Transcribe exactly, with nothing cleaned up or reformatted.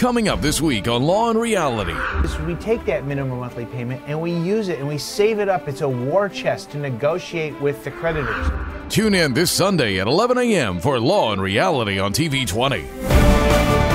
Coming up this week on Law and Reality. We take that minimum monthly payment and we use it and we save it up. It's a war chest to negotiate with the creditors. Tune in this Sunday at eleven a m for Law and Reality on T V twenty.